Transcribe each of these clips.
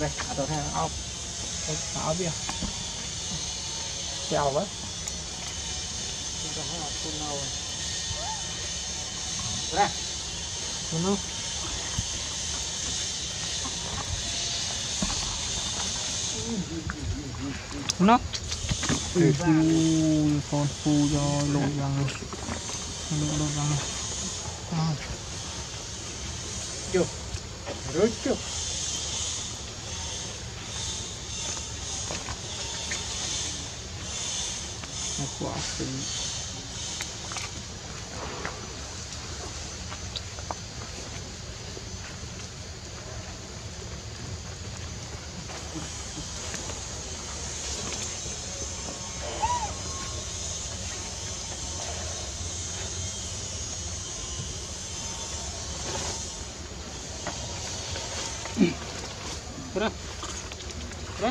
tôi đây, tôi thấy ốc, tôi sợ biết, treo quá, tôi thấy là con nâu rồi, đây, con nâu, nó, để phu con phu cho lội vàng, lội vàng, chưa, rồi chưa. Quá xinh. Rồi. Rồi.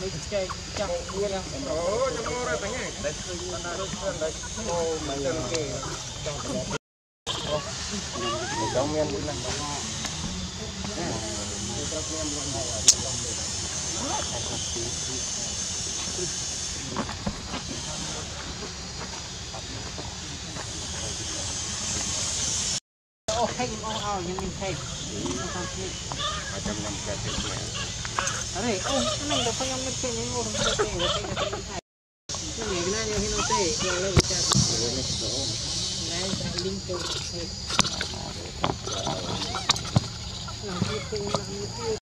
Hãy subscribe cho kênh Ghiền Mì Gõ. Hãy subscribe cho kênh Ghiền Mì Gõ để không bỏ lỡ những video hấp dẫn. Aray, oh, nang dapat yang macam ni orang macam ni, macam ni macam ni. Macam ni, kenapa yang hina tu? Kalau kita, naik saling tu. Nampi tu, nampi tu.